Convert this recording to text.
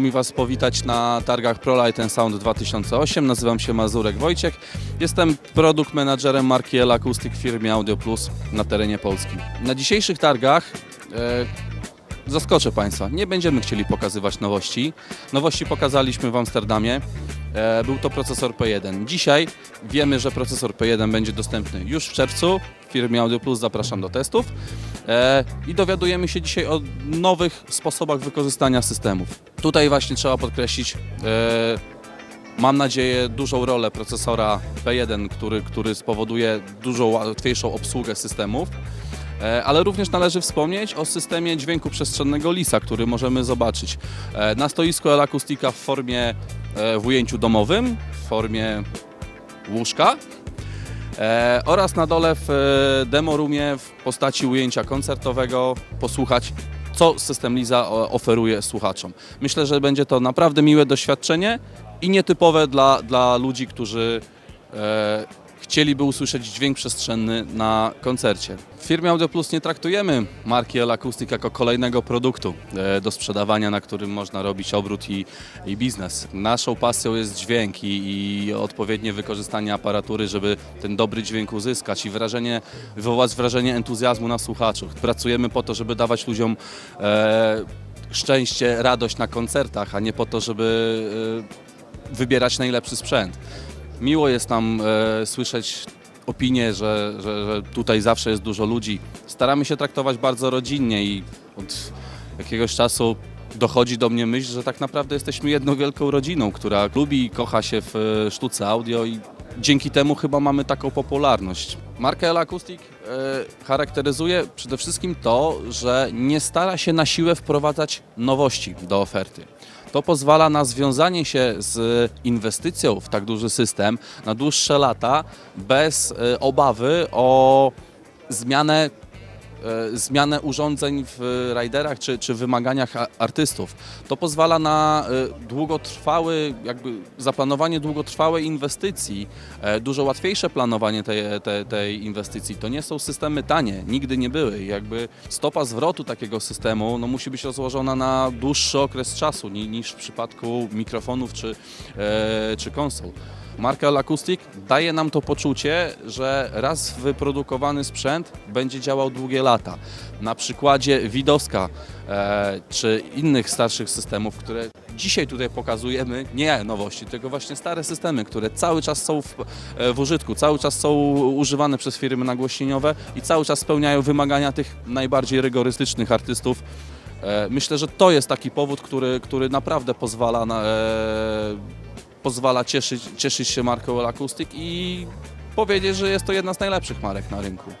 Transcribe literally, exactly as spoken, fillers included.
miło mi Was powitać na targach Pro Light and Sound dwa tysiące osiem. Nazywam się Mazurek Wojciech. Jestem product managerem marki L-Acoustics w firmie Audio Plus na terenie Polski. Na dzisiejszych targach e, zaskoczę Państwa, nie będziemy chcieli pokazywać nowości. Nowości pokazaliśmy w Amsterdamie. E, był to procesor P jeden. Dzisiaj wiemy, że procesor P jeden będzie dostępny już w czerwcu. W firmie Audio Plus zapraszam do testów. I dowiadujemy się dzisiaj o nowych sposobach wykorzystania systemów. Tutaj właśnie trzeba podkreślić, mam nadzieję, dużą rolę procesora P jeden, który, który spowoduje dużo łatwiejszą obsługę systemów, ale również należy wspomnieć o systemie dźwięku przestrzennego Lisa, który możemy zobaczyć na stoisku L-Acoustica w formie w ujęciu domowym, w formie łóżka, E, oraz na dole w e, demo roomie w postaci ujęcia koncertowego posłuchać, co system L-I S A oferuje słuchaczom. Myślę, że będzie to naprawdę miłe doświadczenie i nietypowe dla, dla ludzi, którzy e, chcieliby usłyszeć dźwięk przestrzenny na koncercie. W firmie Audio Plus nie traktujemy marki L-Acoustics jako kolejnego produktu e, do sprzedawania, na którym można robić obrót i, i biznes. Naszą pasją jest dźwięk i, i odpowiednie wykorzystanie aparatury, żeby ten dobry dźwięk uzyskać i wrażenie, wywołać wrażenie entuzjazmu na słuchaczach. Pracujemy po to, żeby dawać ludziom e, szczęście, radość na koncertach, a nie po to, żeby e, wybierać najlepszy sprzęt. Miło jest nam e, słyszeć opinię, że, że, że tutaj zawsze jest dużo ludzi. Staramy się traktować bardzo rodzinnie i od jakiegoś czasu dochodzi do mnie myśl, że tak naprawdę jesteśmy jedną wielką rodziną, która lubi i kocha się w sztuce audio i dzięki temu chyba mamy taką popularność. Markę L-Acoustics e, charakteryzuje przede wszystkim to, że nie stara się na siłę wprowadzać nowości do oferty. To pozwala na związanie się z inwestycją w tak duży system na dłuższe lata bez obawy o zmianę, zmianę urządzeń w riderach czy, czy wymaganiach artystów. To pozwala na długotrwały, jakby zaplanowanie długotrwałej inwestycji, dużo łatwiejsze planowanie tej, tej, tej inwestycji. To nie są systemy tanie, nigdy nie były. Jakby stopa zwrotu takiego systemu no, musi być rozłożona na dłuższy okres czasu niż w przypadku mikrofonów czy, czy konsol. Marka L-Acoustics daje nam to poczucie, że raz wyprodukowany sprzęt będzie działał długie lata. Na przykładzie Widowska e, czy innych starszych systemów, które dzisiaj tutaj pokazujemy, nie nowości, tylko właśnie stare systemy, które cały czas są w, w użytku, cały czas są używane przez firmy nagłośnieniowe i cały czas spełniają wymagania tych najbardziej rygorystycznych artystów. E, myślę, że to jest taki powód, który, który naprawdę pozwala na... E, pozwala cieszyć, cieszyć się marką L-Acoustics i powiedzieć, że jest to jedna z najlepszych marek na rynku.